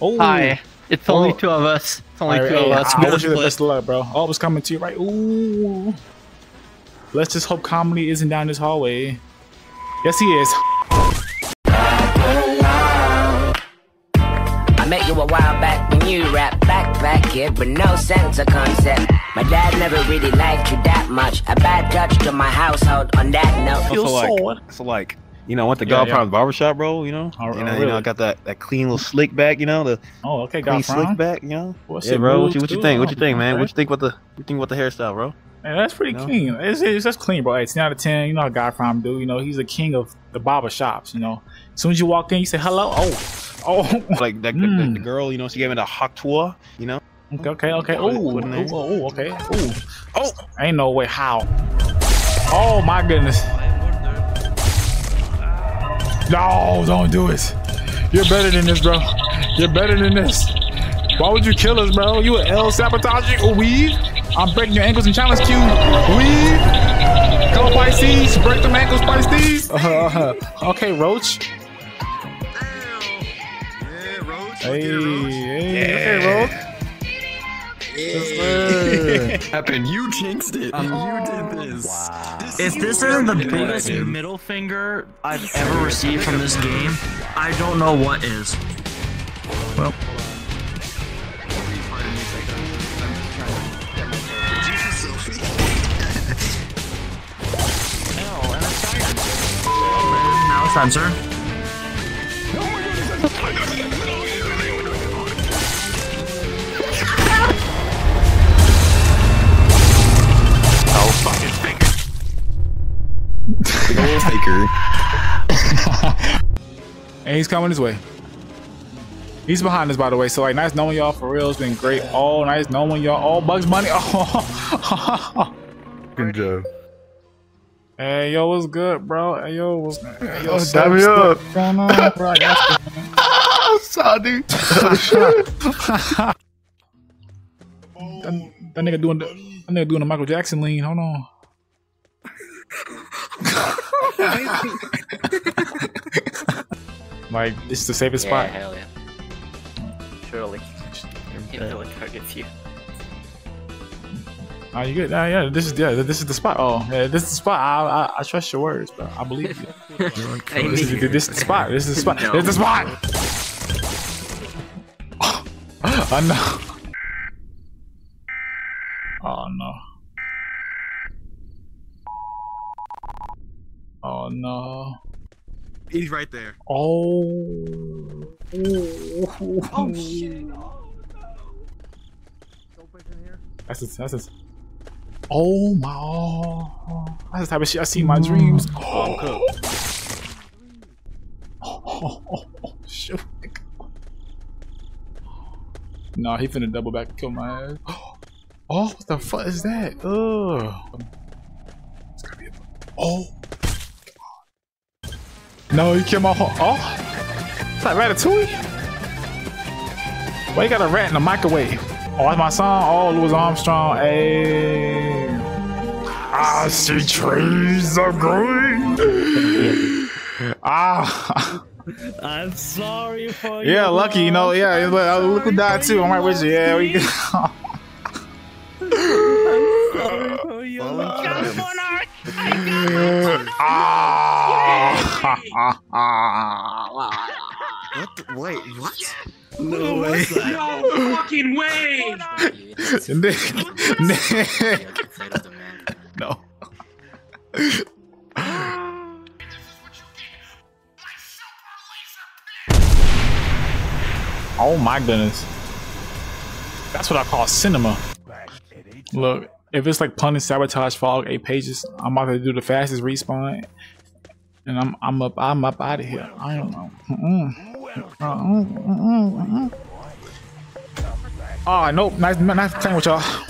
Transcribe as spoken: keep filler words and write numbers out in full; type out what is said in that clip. Oh. Hi. It's only oh. two of us. It's only right, two hey, of us. I wish you the best of luck, bro. Oh, it's coming to you, right? Ooh. Let's just hope comedy isn't down this hallway. Yes, he is. I met you a while back when you rap back back here, but no sense of concept. My dad never really liked you that much. A bad touch to my household on that note. Feels so like, it's like, you know, I went to yeah, God Prime's yeah. barbershop, bro. You know, oh, you, know, really? you know, I got that that clean little slick back. You know, the oh, okay, clean God Prime. slick back. You know, what's yeah, bro. What you, what you think? What you think, man? What you think about the what you think about the hairstyle, bro? Man, that's pretty you know? clean. It's, it's that's clean, bro. It's ten out of ten. You know, how God Prime do. You know, he's the king of the barbershops. You know, as soon as you walk in, you say hello. Oh. Oh, like that, mm. the, the, the girl, you know, she gave me the hot tour, you know. Okay, okay, okay. Oh, oh, okay. Ooh. Oh, ain't no way. How? Oh my goodness. No, don't do it. You're better than this, bro. You're better than this. Why would you kill us, bro? You an L sabotaging or weave? I'm breaking your ankles and challenge Q. Weave. Come on, Pisces. Break them ankles, Pisces. Uh, okay, Roach. Hey, hey, yeah. Okay, bro. Happened. Yeah. You jinxed it. Um, oh, you did this. Wow. this if this isn't the biggest it. middle finger I've ever received from this game, I don't know what is. Well. Now it's time, sir. And he's coming this way. He's behind us, by the way. So like, nice knowing y'all for real. It's been great. Oh, nice knowing y'all. All oh, Bugs Bunny. Oh, good job. Hey, yo, what's good, bro? Hey, yo, what's good? Hey, yo, stop me up. Sorry, dude. That nigga doing the, that nigga doing the Michael Jackson lean. Hold on. Like, this is the safest yeah, spot. Hell yeah. Surely. He'll target you. Oh, you good? Uh, yeah, this is yeah, this is the spot. Oh, yeah, this is the spot. I, I I trust your words, bro. I believe you. this, is, this is the spot. This is the spot. No. This is the spot. Oh, oh no. Oh no. Oh no. He's right there. Oh. Oh, oh shit. Oh, no. That's it. That's it. Oh my. Oh. That's the type of shit I see in my dreams. Oh, oh, oh, oh, oh shoot. Nah, he finna double back and kill my ass. Oh, what the fuck is that? Ugh. It's gotta be a. Oh. No, you killed my whole. Oh, it's like Ratatouille. Why you got a rat in the microwave? Oh, that's my song. Oh, Louis Armstrong. Hey, I see trees of green. Ah, I'm sorry for you. Yeah, lucky, you know. Yeah, look who died too. I'm right with you. Yeah, we. I'm sorry for you. Ah! What? The, wait, what? No way! No fucking way! Nick, Nick. No. Oh my goodness! That's what I call cinema. Look. If it's like punish, sabotage, fog, eight pages, I'm about to do the fastest respawn, and I'm I'm up I'm up out of here. I don't know. Mm-mm. Mm-mm. Mm-mm. Oh, nope. Nice, nice playing with y'all.